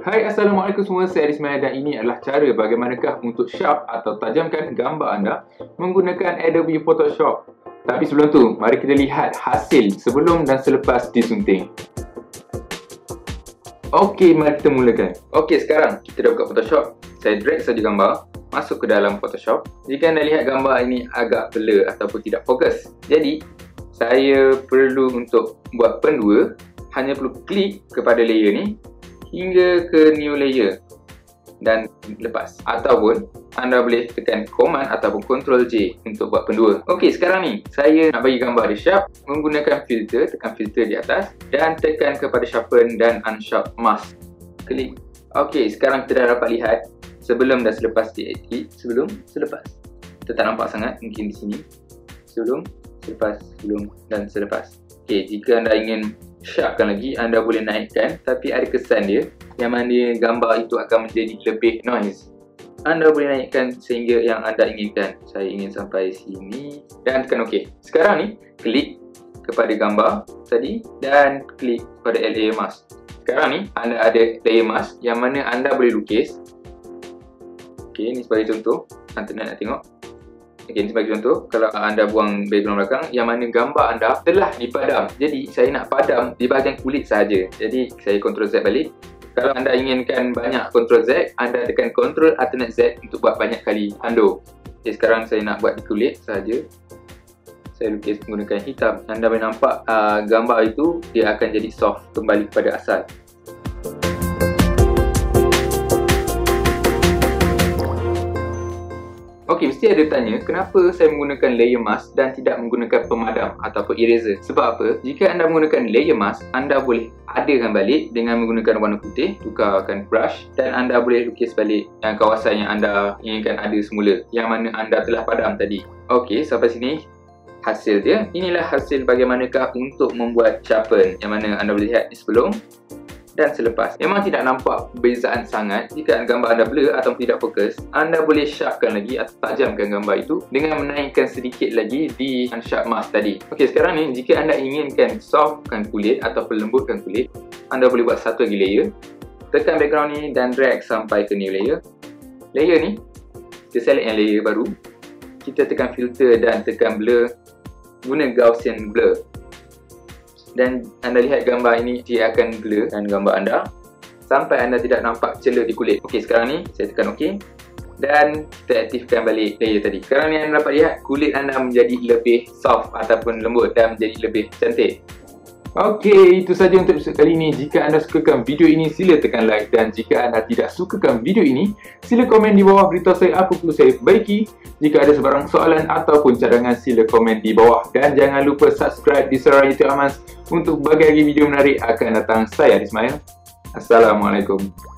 Hai, Assalamualaikum semua, saya Adiz Mayer dan ini adalah cara bagaimanakah untuk sharp atau tajamkan gambar anda menggunakan Adobe Photoshop. Tapi sebelum tu, mari kita lihat hasil sebelum dan selepas disunting. Okey, mari kita mulakan. Okey, sekarang kita dah buka Photoshop. Saya drag saja gambar, masuk ke dalam Photoshop. Jika anda lihat gambar ini agak blur ataupun tidak fokus, jadi saya perlu untuk buat pendua. Hanya perlu klik kepada layer ni hingga ke new layer dan lepas, ataupun anda boleh tekan command ataupun Ctrl J untuk buat pendua. Okey, sekarang ni saya nak bagi gambar dia sharp menggunakan filter. Tekan filter di atas dan tekan kepada sharpen dan unsharp mask, klik. Okey, sekarang kita dah dapat lihat sebelum dan selepas diedit. Sebelum, selepas kita tak nampak sangat, mungkin di sini sebelum, selepas, sebelum dan selepas. Okey, jika anda ingin sharpkan lagi, anda boleh naikkan, tapi ada kesan dia yang mana gambar itu akan menjadi lebih noise. Anda boleh naikkan sehingga yang anda inginkan. Saya ingin sampai sini dan tekan OK. Sekarang ni klik kepada gambar tadi dan klik pada layer mask. Sekarang ni anda ada layer mask yang mana anda boleh lukis. Okey, ni sebagai contoh, anda nak tengok. Okey, ni sebagai contoh, kalau anda buang background belakang yang mana gambar anda telah dipadam. Jadi saya nak padam di bahagian kulit sahaja. Jadi saya Ctrl Z balik. Kalau anda inginkan banyak Ctrl Z, anda tekan Ctrl Alternate Z untuk buat banyak kali undo. Okey, sekarang saya nak buat di kulit sahaja. Saya lukis menggunakan hitam. Anda boleh nampak gambar itu dia akan jadi soft, kembali kepada asal. Okey, mesti ada tanya kenapa saya menggunakan layer mask dan tidak menggunakan pemadam ataupun eraser. Sebab apa? Jika anda menggunakan layer mask, anda boleh adakan balik dengan menggunakan warna putih, tukarkan brush dan anda boleh lukis balik yang kawasan yang anda inginkan ada semula, yang mana anda telah padam tadi. Okey, sampai sini hasil dia. Inilah hasil bagaimanakah untuk membuat sharpen, yang mana anda boleh lihat sebelum dan selepas. Memang tidak nampak perbezaan sangat. Jika gambar anda blur atau tidak fokus, anda boleh sharpkan lagi atau tajamkan gambar itu dengan menaikkan sedikit lagi di unsharp mask tadi. Okey, sekarang ni jika anda inginkan softkan kulit atau lembutkan kulit, anda boleh buat satu lagi layer. Tekan background ni dan drag sampai ke new layer. Layer ni, kita select yang layer baru. Kita tekan filter dan tekan blur. Guna Gaussian blur. Dan anda lihat gambar ini dia akan blur dan gambar anda sampai anda tidak nampak celah di kulit. Okey, sekarang ni saya tekan OK dan kita aktifkan balik layer tadi. Sekarang ni anda dapat lihat kulit anda menjadi lebih soft ataupun lembut dan menjadi lebih cantik. Okey, itu saja untuk episod kali ini. Jika anda sukakan video ini, sila tekan like, dan jika anda tidak sukakan video ini, sila komen di bawah, beritahu saya apa perlu saya perbaiki. Jika ada sebarang soalan ataupun cadangan, sila komen di bawah dan jangan lupa subscribe di saluran YouTube Amanz untuk berbagai video menarik akan datang. Saya Adiz Mayer. Assalamualaikum.